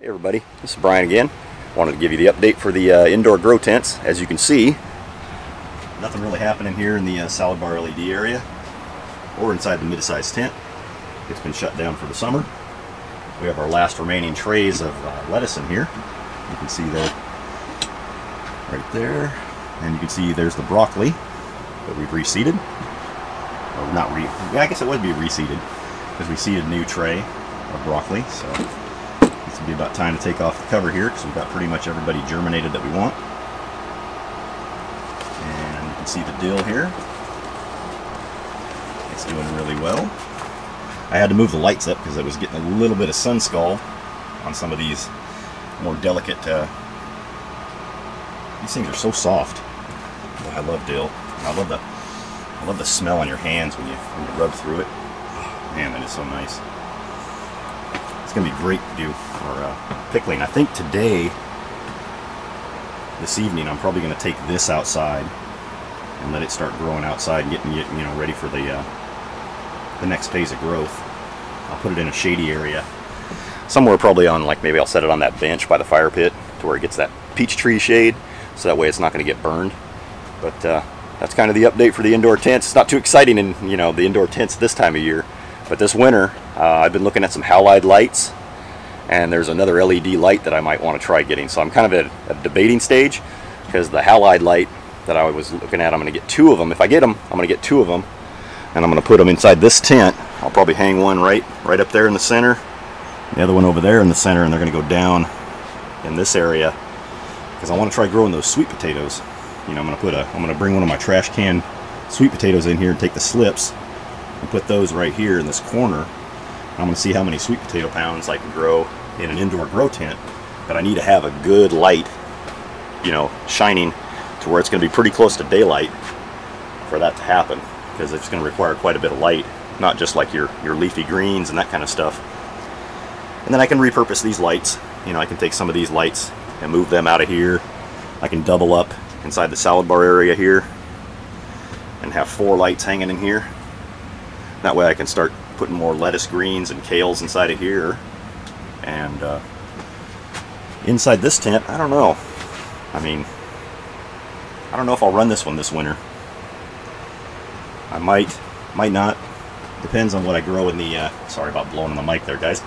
Hey everybody, this is Brian again. Wanted to give you the update for the indoor grow tents. As you can see, nothing really happening here in the salad bar LED area or inside the mid-sized tent. It's been shut down for the summer. We have our last remaining trays of lettuce in here. You can see that right there. And you can see there's the broccoli that we've reseeded. Or not I guess it would be reseeded because we seeded a new tray of broccoli. So it'll be about time to take off the cover here because we've got pretty much everybody germinated that we want. And you can see the dill here. It's doing really well. I had to move the lights up because it was getting a little bit of sun scald on some of these more delicate. These things are so soft. Oh, I love dill. I love the smell on your hands when you rub through it. Oh, man, that is so nice. It's going to be great to do for pickling. I think today, this evening, I'm probably going to take this outside and let it start growing outside and getting you know, ready for the next phase of growth. I'll put it in a shady area. Somewhere probably on, like, maybe I'll set it on that bench by the fire pit to where it gets that peach tree shade, so that way it's not going to get burned. But that's kind of the update for the indoor tents. It's not too exciting in, you know, the indoor tents this time of year. But this winter, I've been looking at some halide lights, and there's another LED light that I might want to try getting. So I'm kind of at a debating stage, because the halide light that I was looking at, I'm going to get two of them. If I get them, I'm going to get two of them, and I'm going to put them inside this tent. I'll probably hang one right up there in the center, the other one over there in the center, and they're going to go down in this area, because I want to try growing those sweet potatoes. You know, I'm going to bring one of my trash can sweet potatoes in here and take the slips and put those right here in this corner. I'm going to see how many sweet potato pounds I can grow in an indoor grow tent, but I need to have a good light, you know, shining to where it's going to be pretty close to daylight for that to happen, because it's going to require quite a bit of light, not just like your leafy greens and that kind of stuff. And then I can repurpose these lights. You know, I can take some of these lights and move them out of here. I can double up inside the salad bar area here and have four lights hanging in here. That way I can start putting more lettuce greens and kales inside of here. And inside this tent, I don't know. I mean, I don't know if I'll run this one this winter. I might not. Depends on what I grow in the, sorry about blowing on the mic there, guys.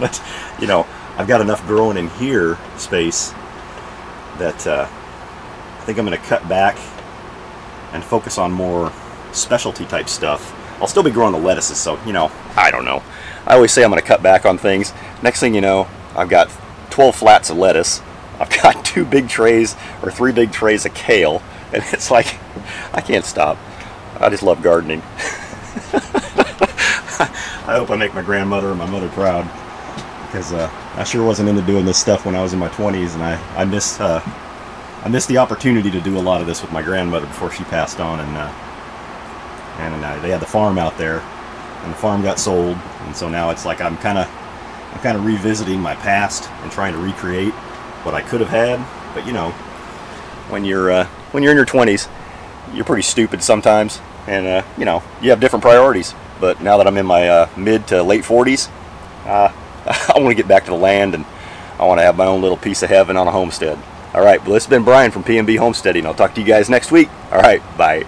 But, you know, I've got enough growing in here space that I think I'm going to cut back and focus on more specialty type stuff. I'll still be growing the lettuces, so, you know, I don't know. I always say I'm going to cut back on things. Next thing you know, I've got 12 flats of lettuce. I've got three big trays of kale, and it's like, I can't stop. I just love gardening. I hope I make my grandmother and my mother proud, because I sure wasn't into doing this stuff when I was in my 20s, and I missed the opportunity to do a lot of this with my grandmother before she passed on. And they had the farm out there, and the farm got sold, and so now it's like I'm kind of revisiting my past and trying to recreate what I could have had. But you know, when you're in your 20s, you're pretty stupid sometimes, and you know, you have different priorities. But now that I'm in my mid to late 40s, I want to get back to the land, and I want to have my own little piece of heaven on a homestead. All right, well, it's been Brian from PMB Homesteading. I'll talk to you guys next week. All right, bye.